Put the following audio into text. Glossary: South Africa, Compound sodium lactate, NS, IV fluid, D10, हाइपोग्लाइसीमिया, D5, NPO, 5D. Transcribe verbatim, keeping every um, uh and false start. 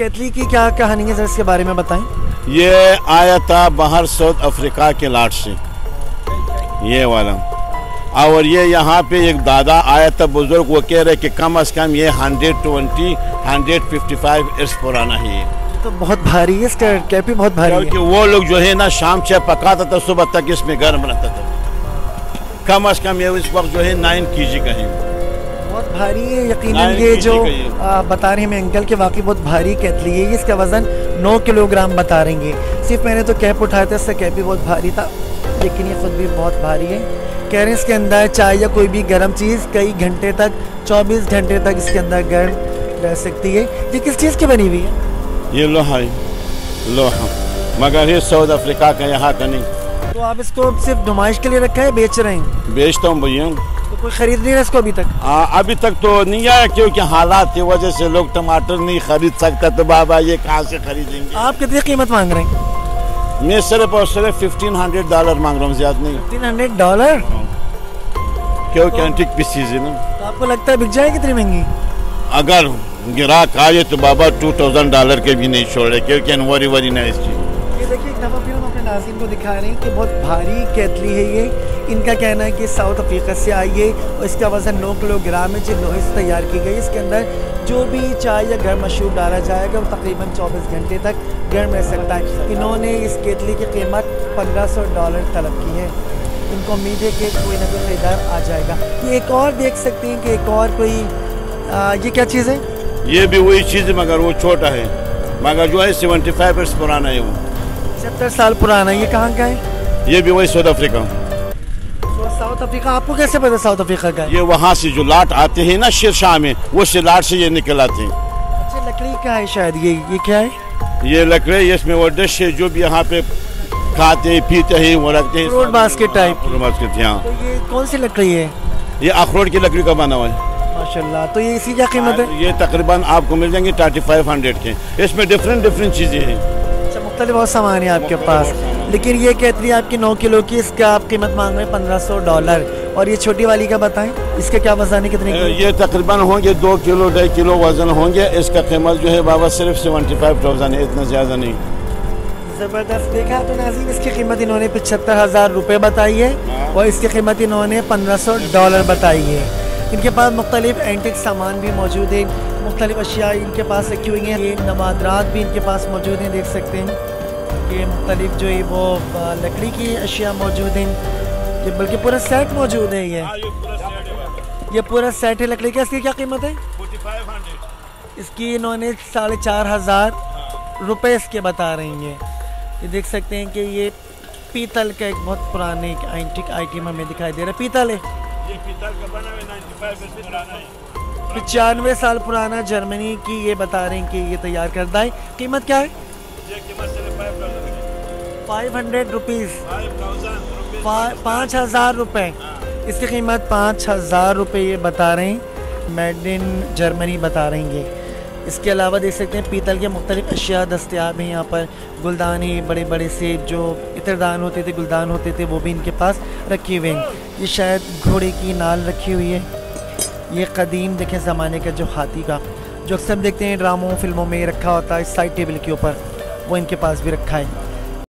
केतली की क्या कहानी है सर, इसके बारे में बताएं। ये आया था बाहर साउथ अफ्रीका के लाट से, ये वाला, और ये यहाँ पे एक दादा आया था बुजुर्ग, वो कह रहे कि कम अज कम ये एक सौ बीस, एक सौ पचपन इस पुराना ही है। तो बहुत भारी है, इसका कैप भी बहुत भारी है। वो लोग जो है ना शाम से पकाता था, सुबह तक इसमें गर्म रहता था। कम अज कम ये इस वक्त जो है नाइन के जी का है, बहुत भारी है। यकीनन ये जो आ, बता रहे हैं मेरे अंकल के, वाकई बहुत भारी केतली है। इसका वजन नौ किलोग्राम बता रहे हैं। सिर्फ मैंने तो कैप उठाया था, इसका कैप भी बहुत भारी था, लेकिन ये खुद भी बहुत भारी है। कह रहे हैं इसके अंदर चाय या कोई भी गर्म चीज़ कई घंटे तक, चौबीस घंटे तक इसके अंदर गर्म रह सकती है। ये किस चीज़ की बनी हुई है? ये लोहा है, लोहा, मगर ये साउथ अफ्रीका का, यहाँ का नहीं। तो आप इसको सिर्फ नुमाइश के लिए रखा है, बेच रहे हैं? बेचता हूँ भैया। तो कोई खरीद नहीं रहा इसको अभी तक? आ, अभी तक तो नहीं आया, क्योंकि हालात की वजह से लोग टमाटर नहीं खरीद सकता, तो बाबा ये कहाँ से खरीदेंगे। आप कितनी कीमत मांग रहे हैं? मैं सिर्फ और सिर्फ फिफ्टीन हंड्रेड डॉलर मांग रहा हूँ, ज्यादा नहीं। फिफ्टीन हंड्रेड डॉलर, क्योंकि तो एंटीक पीसीज है ना। तो आपको लगता है बिक जाए कितनी महंगी? अगर ग्राहक आए तो बाबा टू थाउजेंड डॉलर के भी नहीं छोड़े, क्योंकि वेरी वेरी नाइस चीज। ये देखिए, एक दफ़ा फिर हम अपने नाज़िम को दिखा रहे हैं कि बहुत भारी केतली है ये। इनका कहना है कि साउथ अफ्रीका से आई है और इसका वजन नौ किलोग्राम है, जो लोहे से तैयार की गई। इसके अंदर जो भी चाय या गर्म मशरूब डाला जाएगा, वो तकरीबन चौबीस घंटे तक गर्म रह सकता है। इन्होंने इस केतली की कीमत पंद्रह सौ डॉलर तलब की है। इनको उम्मीद है कि कोई ना कोई खरीदार आ जाएगा। ये एक और देख सकते हैं कि एक और कोई आ, ये क्या चीज़ है? ये भी वही चीज़ है, मगर वो छोटा है, मगर जो है सेवेंटी फाइव ईयर्स पुराना है, वो सत्तर साल पुराना है। ये कहाँ का है? ये भी वही साउथ अफ्रीका। साउथ अफ्रीका, आपको कैसे पता साउथ अफ्रीका का? ये वहाँ से जो लाट आते हैं ना शिरशाह में, वो शिलाट से ये निकल आते हैं। अच्छा, लकड़ी का है शायद ये, ये क्या है? ये लकड़ी, इसमें वो डिश है जो भी यहाँ पे खाते हैं, पीते हैं, वो रखते हैं, फ्रूट बास्केट टाइप। तो ये कौन सी लकड़ी है? ये अखरोट की लकड़ी का बना हुआ है, माशाल्लाह। तो ये इसी क्या कीमत है? ये तकरीबन आपको मिल जाएंगे थर्टी फाइव हंड्रेड के। इसमें डिफरेंट डिफरेंट चीज़ें हैं। अच्छा, मुख्तलिफ बहुत सामान है आपके पास, लेकिन ये कहती है आपकी नौ किलो की, इसका आप कीमत मांग रहे हैं पंद्रह सौ डॉलर। और ये छोटी वाली का बताएं, इसके क्या वजन है, कितने? ये तकरीबन होंगे दो किलो ढाई किलो वजन होंगे। इसका कीमत जो है बाबा सिर्फ सेवेंटी फाइव थाउजेंड है, इतना ज़्यादा नहीं। ज़बरदस्त। देखा तो नाज़िम, इसकी कीमत इन्होंने पचहत्तर हज़ार रुपये बताई है और इसकी कीमत इन्होंने पंद्रह सौ डॉलर बताई है। इनके पास मुख्तलिफ एंटिक सामान भी मौजूद है, मुख्तलिफ अशिया इनके पास रखी हुई हैं, नवादरात भी इनके पास मौजूद हैं, देख सकते हैं। ये मुख्तलिफ जो है वो लकड़ी की अशिया मौजूद हैं, ये बल्कि पूरा सेट मौजूद है। ये ये पूरा सेट है लकड़ी का। इसकी क्या कीमत है? इसकी इन्होंने साढ़े चार हज़ार रुपये इसके बता रही हैं। ये देख सकते हैं कि ये पीतल का एक बहुत पुराने एक एंटीक आइटम हमें दिखाई दे रहा है। पीतल है, पचानवे साल पुराना, जर्मनी की। ये बता रहे हैं कि ये तैयार करता है। कीमत क्या है? फाइव हंड्रेड रुपीज़, पाँच हज़ार रुपये। इसकी कीमत पाँच हज़ार रुपये ये बता रहे हैं, मेड इन जर्मनी बता रहे हैं। इसके अलावा देख सकते हैं पीतल के मुख्तलिफ अशिया दस्तियाब हैं। यहाँ पर गुलदानी, बड़े बड़े से जो इतरदान होते थे, गुलदान होते थे, वो भी इनके पास रखे हुए हैं। ये शायद घोड़े की नाल रखी हुई है। ये कदीम देखें ज़माने का जो हाथी का, जो अक्सर देखते हैं ड्रामों फिल्मों में रखा होता है, इस साइड टेबल के ऊपर, वो इनके पास भी रखा है।